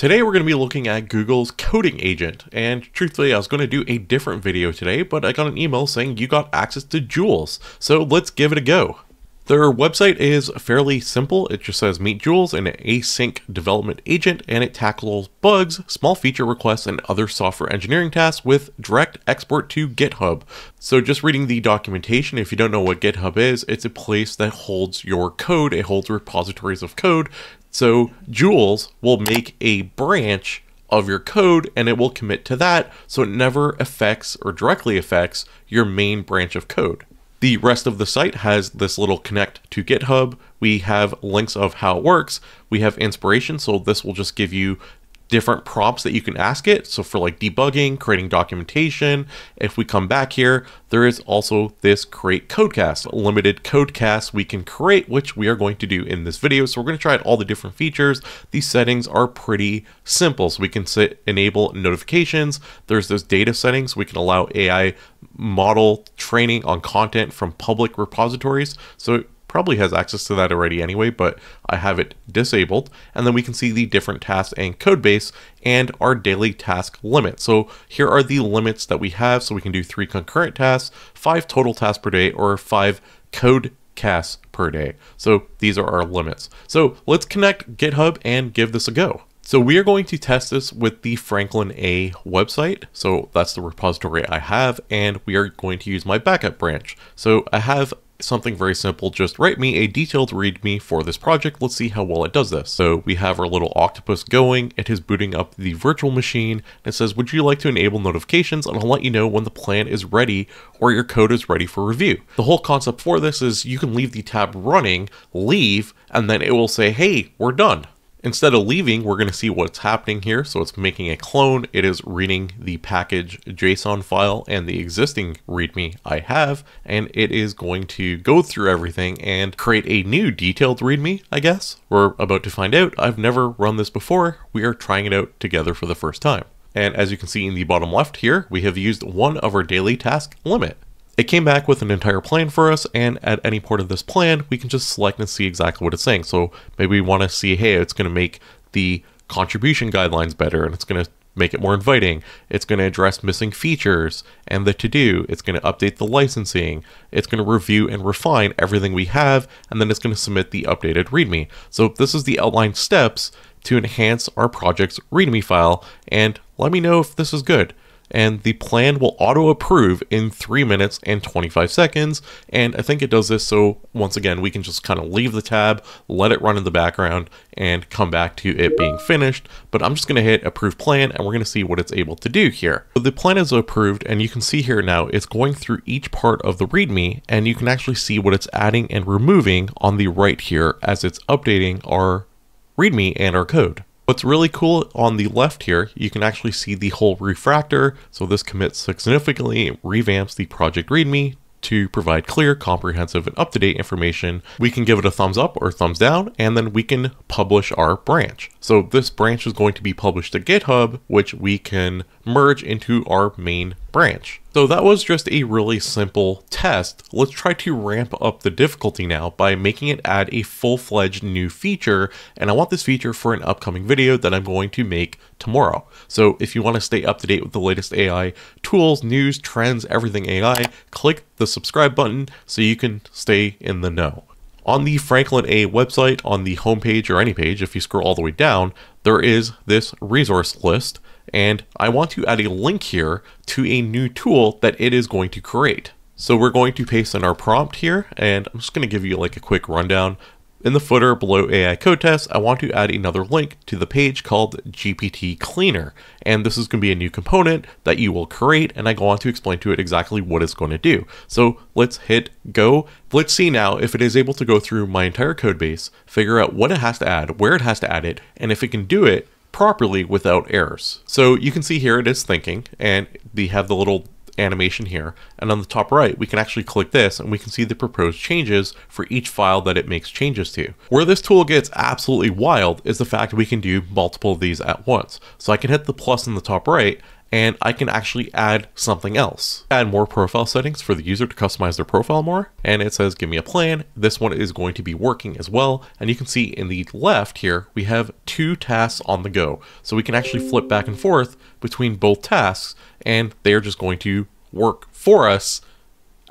Today we're going to be looking at Google's coding agent, and truthfully I was going to do a different video today, but I got an email saying you got access to Jules, so let's give it a go. Their website is fairly simple. It just says meet Jules, an async development agent, and it tackles bugs, small feature requests, and other software engineering tasks with direct export to GitHub. So just reading the documentation, if you don't know what GitHub is, it's a place that holds your code. It holds repositories of code. So Jules will make a branch of your code and it will commit to that, so it never affects or directly affects your main branch of code. The rest of the site has this little connect to GitHub. We have links of how it works. We have inspiration, so this will just give you different prompts that you can ask it. So for like debugging, creating documentation. If we come back here, there is also this create codecast, limited codecasts we can create, which we are going to do in this video. So we're going to try out all the different features. These settings are pretty simple. So we can enable notifications. There's those data settings. We can allow AI model training on content from public repositories. So probably has access to that already anyway, but I have it disabled. And then we can see the different tasks and code base and our daily task limit. So here are the limits that we have. So we can do 3 concurrent tasks, 5 total tasks per day, or 5 code casts per day. So these are our limits. So let's connect GitHub and give this a go. So we are going to test this with the Franklin AI website. So that's the repository I have, and we are going to use my backup branch. So I have something very simple, just write me a detailed README for this project. Let's see how well it does this. So we have our little octopus going. It is booting up the virtual machine. It says, would you like to enable notifications? And I'll let you know when the plan is ready or your code is ready for review. The whole concept for this is you can leave the tab running, leave, and then it will say, hey, we're done. Instead of leaving, we're going to see what's happening here. So it's making a clone. It is reading the package JSON file and the existing README I have, and it is going to go through everything and create a new detailed README, I guess. We're about to find out. I've never run this before. We are trying it out together for the first time. And as you can see in the bottom left here, we have used one of our daily task limit. It came back with an entire plan for us, and at any part of this plan, we can just select and see exactly what it's saying. So maybe we want to see, hey, it's going to make the contribution guidelines better, and it's going to make it more inviting. It's going to address missing features and the to-do. It's going to update the licensing. It's going to review and refine everything we have, and then it's going to submit the updated README. So this is the outlined steps to enhance our project's README file, and let me know if this is good. And the plan will auto-approve in 3 minutes and 25 seconds. And I think it does this so, once again, we can just kind of leave the tab, let it run in the background, and come back to it being finished. But I'm just gonna hit approve plan, and we're gonna see what it's able to do here. So the plan is approved, and you can see here now, it's going through each part of the README, and you can actually see what it's adding and removing on the right here as it's updating our README and our code. What's really cool on the left here, you can actually see the whole refactor. So this commits significantly, it revamps the project README to provide clear, comprehensive, and up-to-date information. We can give it a thumbs up or thumbs down, and then we can publish our branch. So this branch is going to be published to GitHub, which we can merge into our main branch. So that was just a really simple test. Let's try to ramp up the difficulty now by making it add a full-fledged new feature. And I want this feature for an upcoming video that I'm going to make tomorrow. So if you want to stay up to date with the latest AI tools, news, trends, everything AI, click the subscribe button so you can stay in the know. On the Franklin AI website, on the homepage or any page, if you scroll all the way down, there is this resource list. And I want to add a link here to a new tool that it is going to create. So we're going to paste in our prompt here, and I'm just going to give you like a quick rundown. In the footer below AI code test, I want to add another link to the page called GPT Cleaner. And this is going to be a new component that you will create, and I go on to explain to it exactly what it's going to do. So let's hit go. Let's see now if it is able to go through my entire code base, figure out what it has to add, where it has to add it, and if it can do it properly without errors. So you can see here it is thinking, and they have the little animation here, and on the top right we can actually click this and we can see the proposed changes for each file that it makes changes to. Where this tool gets absolutely wild is the fact we can do multiple of these at once. So I can hit the plus in the top right and I can actually add something else. Add more profile settings for the user to customize their profile more. And it says, give me a plan. This one is going to be working as well. And you can see in the left here, we have two tasks on the go. So we can actually flip back and forth between both tasks, and they're just going to work for us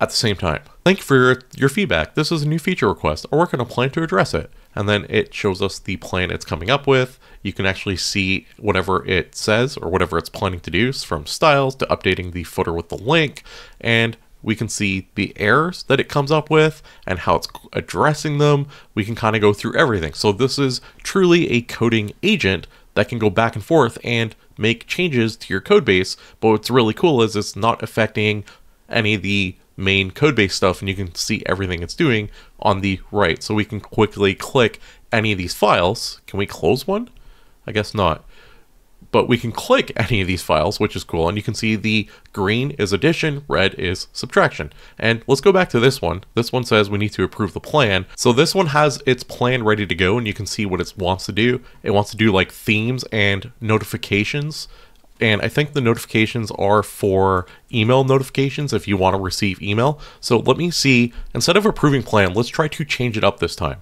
at the same time. Thank you for your feedback. This is a new feature request. I'll work on a plan to address it. And then it shows us the plan it's coming up with. You can actually see whatever it says or whatever it's planning to do, from styles to updating the footer with the link. And we can see the errors that it comes up with and how it's addressing them. We can kind of go through everything. So this is truly a coding agent that can go back and forth and make changes to your code base. But what's really cool is it's not affecting any of the main code base stuff, and you can see everything it's doing on the right. So we can quickly click any of these files. Can we close one? I guess not. But we can click any of these files, which is cool. And you can see the green is addition, red is subtraction. And let's go back to this one. This one says we need to approve the plan. So this one has its plan ready to go, and you can see what it wants to do. It wants to do like themes and notifications. And I think the notifications are for email notifications if you want to receive email. So let me see, instead of approving plan, let's try to change it up this time.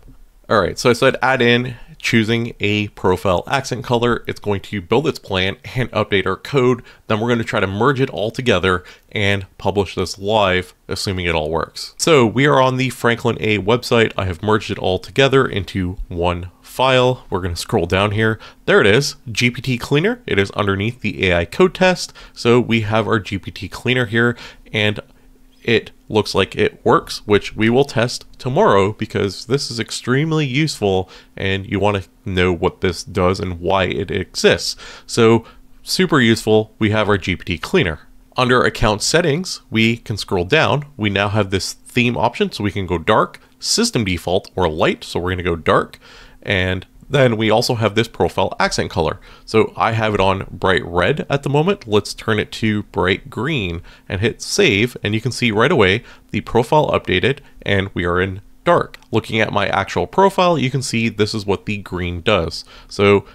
All right, so I said add in choosing a profile accent color. It's going to build its plan and update our code. Then we're going to try to merge it all together and publish this live, assuming it all works. So we are on the Franklin AI website. I have merged it all together into one file. We're going to scroll down here. There it is, GPT Cleaner. It is underneath the AI code test. So we have our GPT Cleaner here, and it looks like it works, which we will test tomorrow because this is extremely useful and you want to know what this does and why it exists. So super useful. We have our GPT Cleaner. Under account settings, we can scroll down. We now have this theme option, so we can go dark, system default, or light. So we're going to go dark. And then we also have this profile accent color. So I have it on bright red at the moment. Let's turn it to bright green and hit save. And you can see right away the profile updated and we are in dark. Looking at my actual profile, you can see this is what the green does. So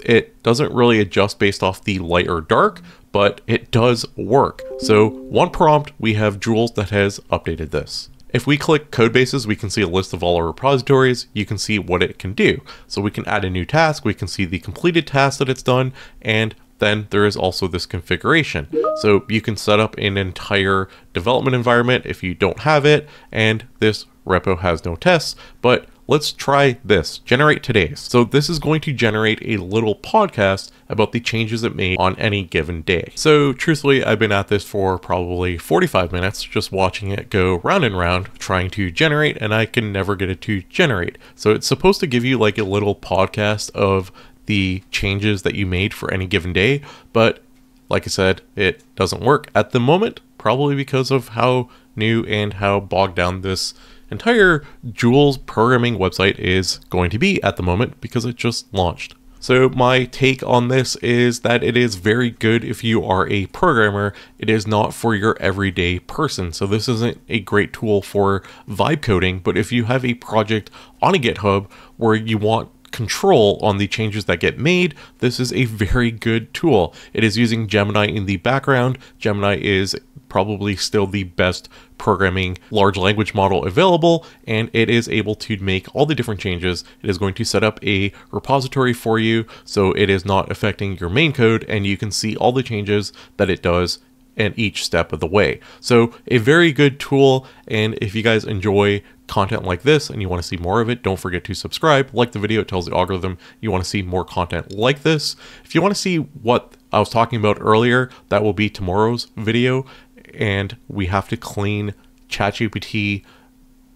it doesn't really adjust based off the light or dark, but it does work. So one prompt, we have Jules that has updated this. If we click code bases, we can see a list of all our repositories. You can see what it can do. So we can add a new task. We can see the completed task that it's done. And then there is also this configuration. So you can set up an entire development environment if you don't have it. And this repo has no tests, but let's try this, generate today's. So this is going to generate a little podcast about the changes it made on any given day. So truthfully, I've been at this for probably 45 minutes, just watching it go round and round, trying to generate, and I can never get it to generate. So it's supposed to give you like a little podcast of the changes that you made for any given day. But like I said, it doesn't work at the moment, probably because of how new and how bogged down this entire Jules programming website is going to be at the moment because it just launched. So my take on this is that it is very good if you are a programmer. It is not for your everyday person. So this isn't a great tool for vibe coding, but if you have a project on a GitHub where you want control on the changes that get made, this is a very good tool. It is using Gemini in the background. Gemini is probably still the best programming large language model available, and it is able to make all the different changes. It is going to set up a repository for you, so it is not affecting your main code, and you can see all the changes that it does and each step of the way. So a very good tool. And if you guys enjoy content like this and you want to see more of it, don't forget to subscribe, like the video. It tells the algorithm you want to see more content like this. If you want to see what I was talking about earlier, that will be tomorrow's video. And we have to clean ChatGPT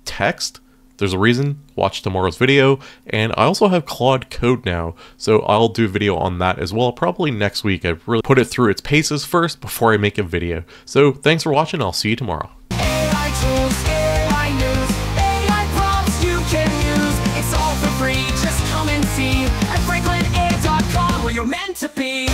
text. There's a reason. Watch tomorrow's video. And I also have Claude Code now, so I'll do a video on that as well, probably next week. I've really put it through its paces first before I make a video. So thanks for watching. I'll see you tomorrow. AI tools, AI news, AI prompts you can use. It's all for free. Just come and see at FranklinAI.com, where you're meant to be.